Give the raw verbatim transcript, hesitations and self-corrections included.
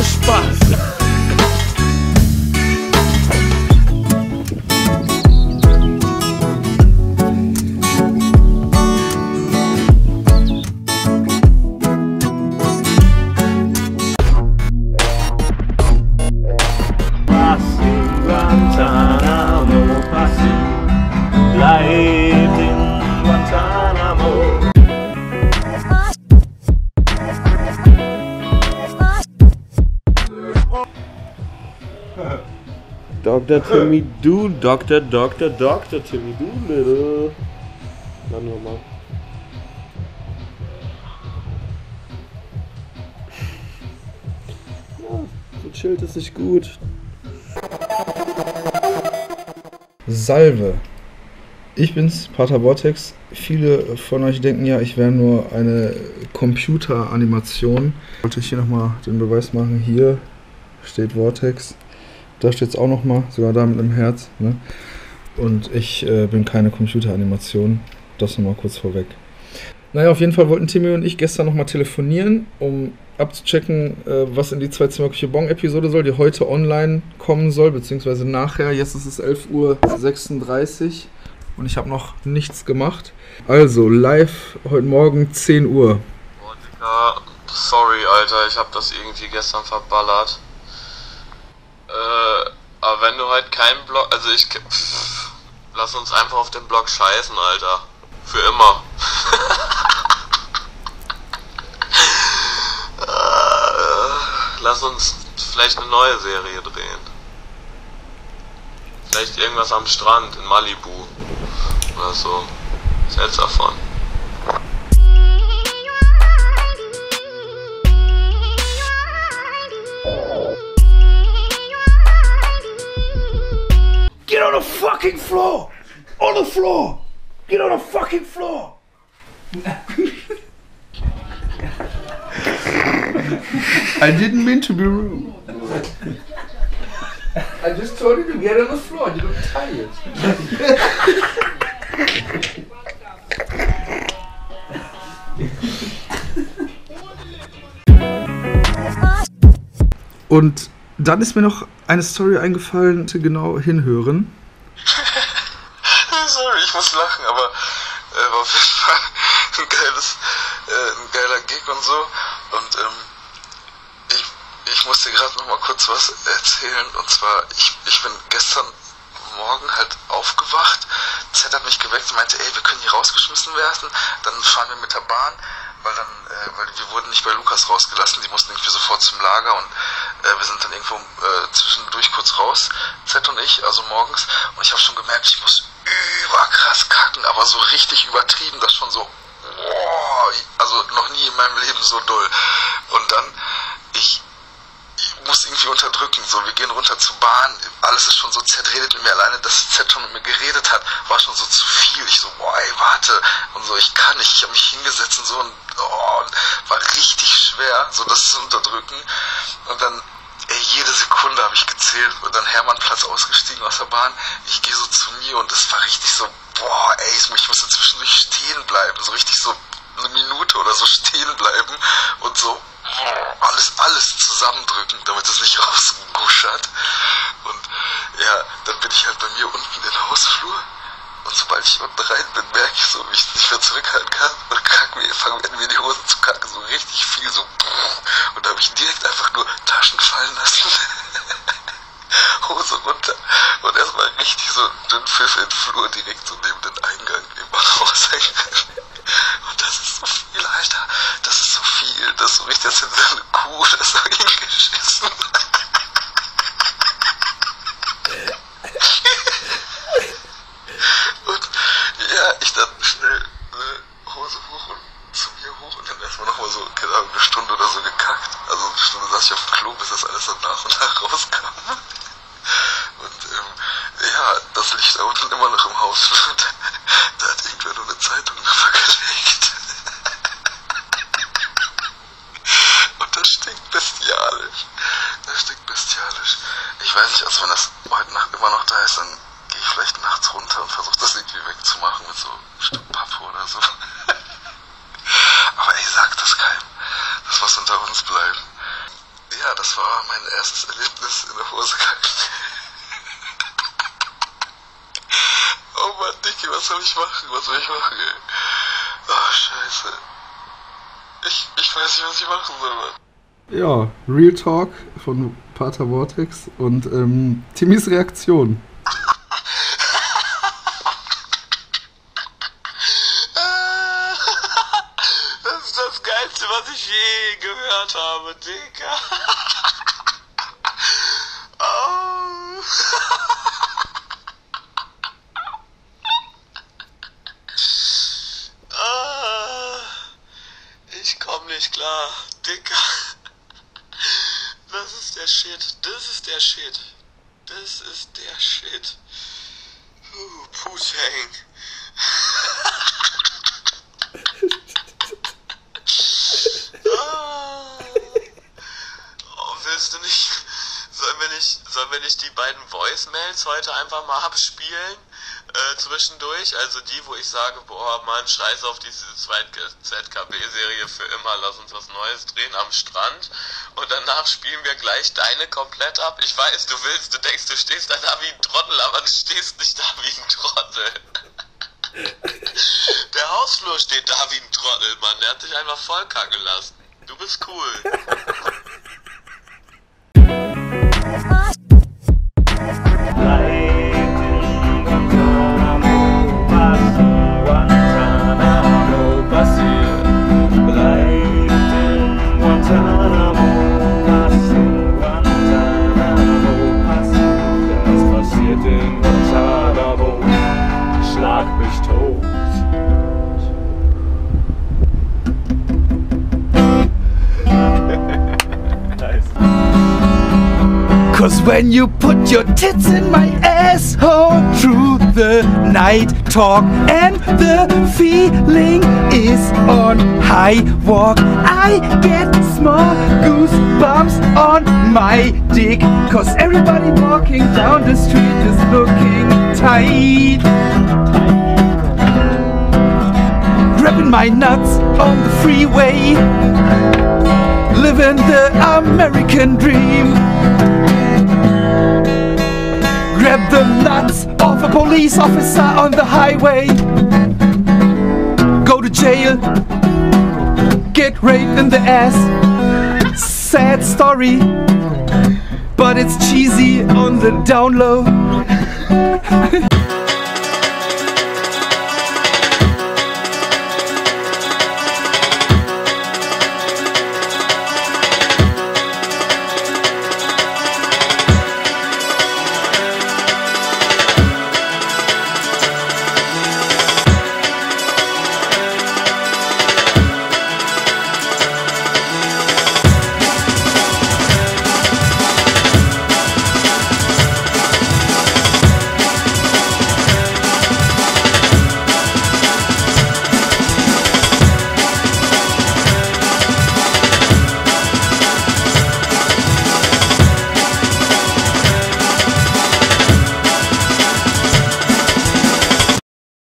immer Spaß. Doktor Timmy Do, Doktor, Doktor, Doktor Timmy Doolittle. Na, nur mal. Ja, so chillt es sich gut. Salve. Ich bin's, Pater Vortex. Viele von euch denken ja, ich wäre nur eine Computeranimation. Wollte ich hier nochmal den Beweis machen. Hier steht Vortex. Da steht es auch nochmal, sogar da mit einem Herz. Ne? Und ich äh, bin keine Computeranimation. Das nochmal kurz vorweg. Naja, auf jeden Fall wollten Timmy und ich gestern nochmal telefonieren, um abzuchecken, äh, was in die Zwei-Zimmer-Küche-Bong-Episode soll, die heute online kommen soll, beziehungsweise nachher. Jetzt ist es elf Uhr sechsunddreißig und ich habe noch nichts gemacht. Also, live heute Morgen zehn Uhr. Oh, Digga, sorry, Alter, ich habe das irgendwie gestern verballert. Äh, aber wenn du halt keinen Blog, also ich, pff, lass uns einfach auf den Blog scheißen, Alter. Für immer. äh, lass uns vielleicht eine neue Serie drehen. Vielleicht irgendwas am Strand in Malibu. Oder so. Was hältst du davon? Get on the fucking floor! On the floor! Get on the fucking floor! I didn't mean to be rude. I just told you to get on the floor, you look tired. Und dann ist mir noch eine Story eingefallen, genau hinhören. Sorry, ich muss lachen, aber äh, war auf jeden Fall ein, geiles, äh, ein geiler Gig und so. Und ähm, ich, ich musste gerade noch mal kurz was erzählen. Und zwar, ich, ich bin gestern Morgen halt aufgewacht. Z hat mich geweckt und meinte, ey, wir können hier rausgeschmissen werden. Dann fahren wir mit der Bahn. Weil dann, äh, weil wir wurden nicht bei Lukas rausgelassen, die mussten irgendwie sofort zum Lager und äh, wir sind dann irgendwo äh, zwischendurch kurz raus, Z und ich, also morgens, und ich habe schon gemerkt, ich muss überkrass kacken, aber so richtig übertrieben, das schon so, oh, also noch nie in meinem Leben so doll. Und dann, ich, ich muss irgendwie unterdrücken, so, wir gehen runter zur Bahn, alles ist schon so, Z redet mit mir alleine, dass Z schon mit mir geredet hat, war schon so zu viel, ich so, boah, ey, warte, und so, ich kann nicht, ich habe mich hingesetzt und so, und, oh, und war richtig schwer, so das zu unterdrücken, und dann, ey, jede Sekunde habe ich gezählt, und dann Hermannplatz ausgestiegen aus der Bahn, ich gehe so zu mir, und das war richtig so, boah, ey, ich musste zwischendurch stehen bleiben, so richtig so eine Minute oder so stehen bleiben, und so, alles, alles zusammendrücken, damit es nicht rausguschert. Und ja, dann bin ich halt bei mir unten in der Hausflur. Und sobald ich unten rein bin, merke ich so, wie ich nicht mehr zurückhalten kann. Und kacken, fangen wir an, mir die Hosen zu kacken, so richtig viel, so. Und da habe ich direkt einfach nur Taschen fallen lassen. Hose runter. Und erstmal richtig so den Pfiff in den Flur, direkt so neben den Eingang, neben dem Hauseingang. Und das ist so viel, Alter. Das ist so viel. Das ist so richtig, das ist eine Kuh, das ist so hingeschissen. Und ja, ich dann schnell eine Hose hoch und zu mir hoch und dann erstmal nochmal so, keine Ahnung, eine Stunde oder so gekackt. Also eine Stunde saß ich auf dem Klo, bis das alles dann nach und nach rauskam. Und ähm, ja, das Licht da unten immer noch im Haus. Da hat irgendwer nur eine Zeitung vergelegt. Und das stinkt bestialisch. Das stinkt bestialisch. Ich weiß nicht, also wenn das heute Nacht immer noch da ist, dann gehe ich vielleicht nachts runter und versuche das irgendwie wegzumachen mit so einem Stück Pappe oder so. Aber ey, sag das keinem. Das muss unter uns bleiben. Ja, das war soll ich machen? Was soll ich machen, ey? Ach, scheiße. Ich, ich weiß nicht, was ich machen soll, Mann. Ja, Real Talk von Pater Vortex und ähm, Timmys Reaktion. Das ist das Geilste, was ich je gehört habe, Digga. Oh. Ich komm nicht klar, Digga. Das ist der Shit, das ist der Shit. Das ist der Shit. Uh, Pushang. Oh, willst du nicht... Sollen wir nicht, sollen wir nicht die beiden Voicemails heute einfach mal abspielen? Äh, zwischendurch? Also die, wo ich sage, boah, Mann, scheiß auf diese Z K B-Serie für immer, lass uns was Neues drehen am Strand. Und danach spielen wir gleich deine komplett ab. Ich weiß, du willst, du denkst, du stehst da wie ein Trottel, aber du stehst nicht da wie ein Trottel. Der Hausflur steht da wie ein Trottel, Mann. Der hat sich einfach voll kacken lassen. Du bist cool. Cause when you put your tits in my asshole through the night talk and the feeling is on high walk, I get small goosebumps on my dick. Cause everybody walking down the street is looking tight, grabbing my nuts on the freeway, living the American dream. Grab the nuts of a police officer on the highway, go to jail, get raped in the ass. Sad story, but it's cheesy on the down low.